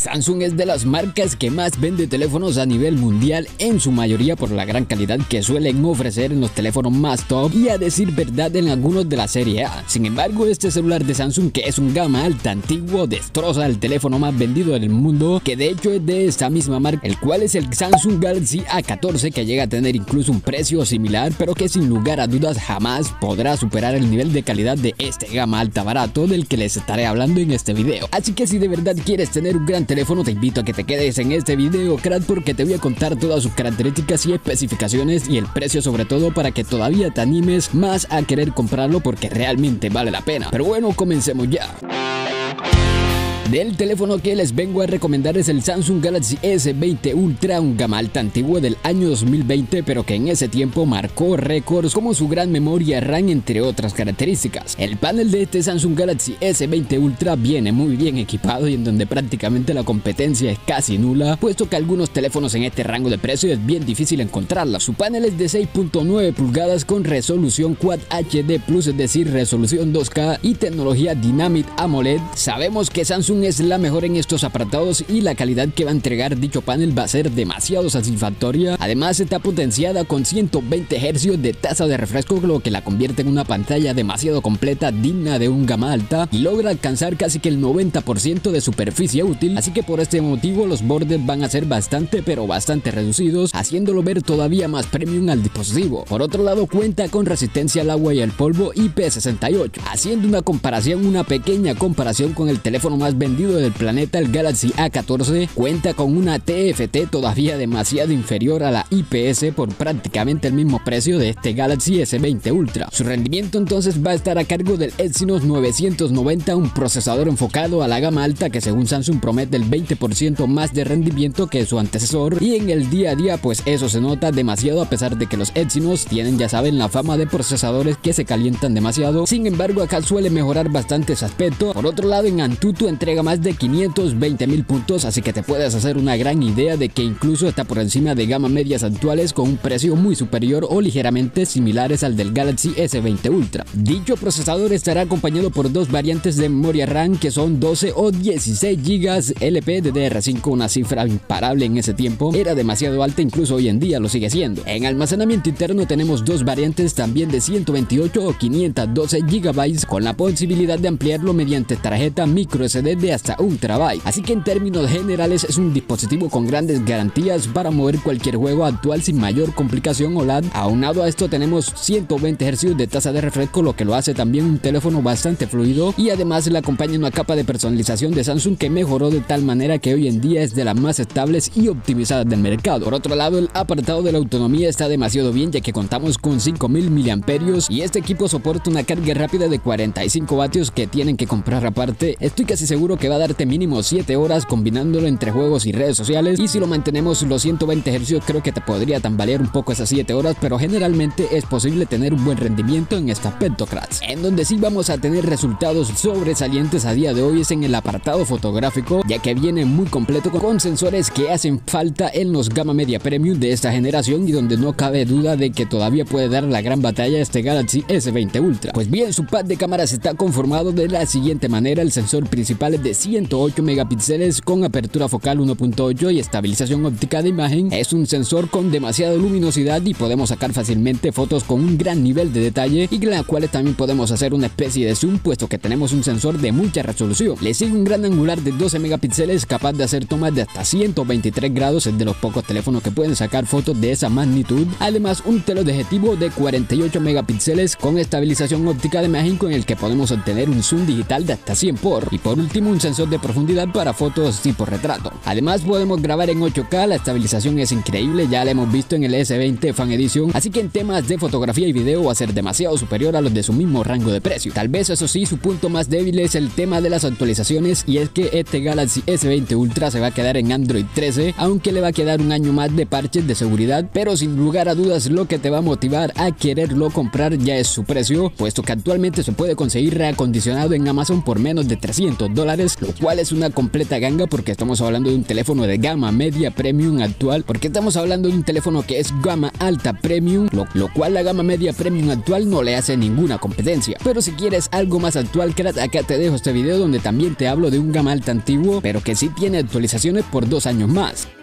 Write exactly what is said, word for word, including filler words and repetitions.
Samsung es de las marcas que más vende teléfonos a nivel mundial, en su mayoría por la gran calidad que suelen ofrecer en los teléfonos más top y, a decir verdad, en algunos de la serie A. Sin embargo, este celular de Samsung, que es un gama alta antiguo, destroza el teléfono más vendido del mundo, que de hecho es de esta misma marca, el cual es el Samsung Galaxy A catorce, que llega a tener incluso un precio similar, pero que sin lugar a dudas jamás podrá superar el nivel de calidad de este gama alta barato del que les estaré hablando en este video. Así que si de verdad quieres tener un gran teléfono, te invito a que te quedes en este video, crack, porque te voy a contar todas sus características y especificaciones y el precio, sobre todo, para que todavía te animes más a querer comprarlo, porque realmente vale la pena. Pero bueno, comencemos ya. Del teléfono que les vengo a recomendar es el Samsung Galaxy S veinte Ultra, un gama alta antiguo del año dos mil veinte, pero que en ese tiempo marcó récords como su gran memoria RAM, entre otras características. El panel de este Samsung Galaxy S veinte Ultra viene muy bien equipado y en donde prácticamente la competencia es casi nula, puesto que algunos teléfonos en este rango de precio es bien difícil encontrarla. Su panel es de seis punto nueve pulgadas con resolución Quad H D Plus, es decir, resolución dos K y tecnología Dynamic AMOLED. Sabemos que Samsung es la mejor en estos apartados y la calidad que va a entregar dicho panel va a ser demasiado satisfactoria. Además, está potenciada con ciento veinte hercios de tasa de refresco, lo que la convierte en una pantalla demasiado completa, digna de un gama alta, y logra alcanzar casi que el noventa por ciento de superficie útil. Así que por este motivo los bordes van a ser bastante pero bastante reducidos, haciéndolo ver todavía más premium al dispositivo. Por otro lado, cuenta con resistencia al agua y al polvo I P sesenta y ocho, haciendo una comparación, una pequeña comparación con el teléfono más vendido del planeta, el Galaxy A catorce, cuenta con una T F T todavía demasiado inferior a la I P S por prácticamente el mismo precio de este Galaxy S veinte Ultra. Su rendimiento entonces va a estar a cargo del Exynos novecientos noventa, un procesador enfocado a la gama alta que según Samsung promete el veinte por ciento más de rendimiento que su antecesor, y en el día a día pues eso se nota demasiado, a pesar de que los Exynos tienen, ya saben, la fama de procesadores que se calientan demasiado. Sin embargo, acá suele mejorar bastante ese aspecto. Por otro lado, en Antutu entrega más de quinientos veinte mil puntos, así que te puedes hacer una gran idea de que incluso está por encima de gamas medias actuales con un precio muy superior o ligeramente similares al del Galaxy S veinte Ultra. Dicho procesador estará acompañado por dos variantes de memoria RAM que son doce o dieciséis gigas L P D D R cinco, una cifra imparable en ese tiempo, era demasiado alta, incluso hoy en día lo sigue siendo. En almacenamiento interno tenemos dos variantes también de ciento veintiocho o quinientos doce gigabytes con la posibilidad de ampliarlo mediante tarjeta micro S D de hasta un terabyte. Así que en términos generales es un dispositivo con grandes garantías para mover cualquier juego actual sin mayor complicación O L E D. Aunado a esto tenemos ciento veinte hercios de tasa de refresco, lo que lo hace también un teléfono bastante fluido, y además le acompaña una capa de personalización de Samsung que mejoró de tal manera que hoy en día es de las más estables y optimizadas del mercado. Por otro lado, el apartado de la autonomía está demasiado bien, ya que contamos con cinco mil miliamperios y este equipo soporta una carga rápida de cuarenta y cinco vatios que tienen que comprar aparte. Estoy casi seguro que va a darte mínimo siete horas combinándolo entre juegos y redes sociales, y si lo mantenemos los ciento veinte hercios creo que te podría tambalear un poco esas siete horas, pero generalmente es posible tener un buen rendimiento en este aspecto, cracks. En donde sí vamos a tener resultados sobresalientes a día de hoy es en el apartado fotográfico, ya que viene muy completo con sensores que hacen falta en los gama media premium de esta generación, y donde no cabe duda de que todavía puede dar la gran batalla a este Galaxy S veinte Ultra. Pues bien, su pack de cámaras está conformado de la siguiente manera: el sensor principal es de ciento ocho megapíxeles con apertura focal uno punto ocho y estabilización óptica de imagen. Es un sensor con demasiada luminosidad y podemos sacar fácilmente fotos con un gran nivel de detalle, y en la cual también podemos hacer una especie de zoom, puesto que tenemos un sensor de mucha resolución. Le sigue un gran angular de doce megapíxeles capaz de hacer tomas de hasta ciento veintitrés grados, es de los pocos teléfonos que pueden sacar fotos de esa magnitud. Además, un teleobjetivo de cuarenta y ocho megapíxeles con estabilización óptica de imagen, con el que podemos obtener un zoom digital de hasta cien por. Y por último, un sensor de profundidad para fotos tipo retrato. Además, podemos grabar en ocho K, la estabilización es increíble, ya la hemos visto en el S veinte Fan Edition, así que en temas de fotografía y video va a ser demasiado superior a los de su mismo rango de precio. Tal vez, eso sí, su punto más débil es el tema de las actualizaciones, y es que este Galaxy S veinte Ultra se va a quedar en Android trece, aunque le va a quedar un año más de parches de seguridad, pero sin lugar a dudas lo que te va a motivar a quererlo comprar ya es su precio, puesto que actualmente se puede conseguir reacondicionado en Amazon por menos de trescientos dólares, dólares, lo cual es una completa ganga porque estamos hablando de un teléfono de gama media premium actual, porque estamos hablando de un teléfono que es gama alta premium, lo, lo cual la gama media premium actual no le hace ninguna competencia. Pero si quieres algo más actual, crack, acá te dejo este video donde también te hablo de un gama alta antiguo, pero que sí tiene actualizaciones por dos años más.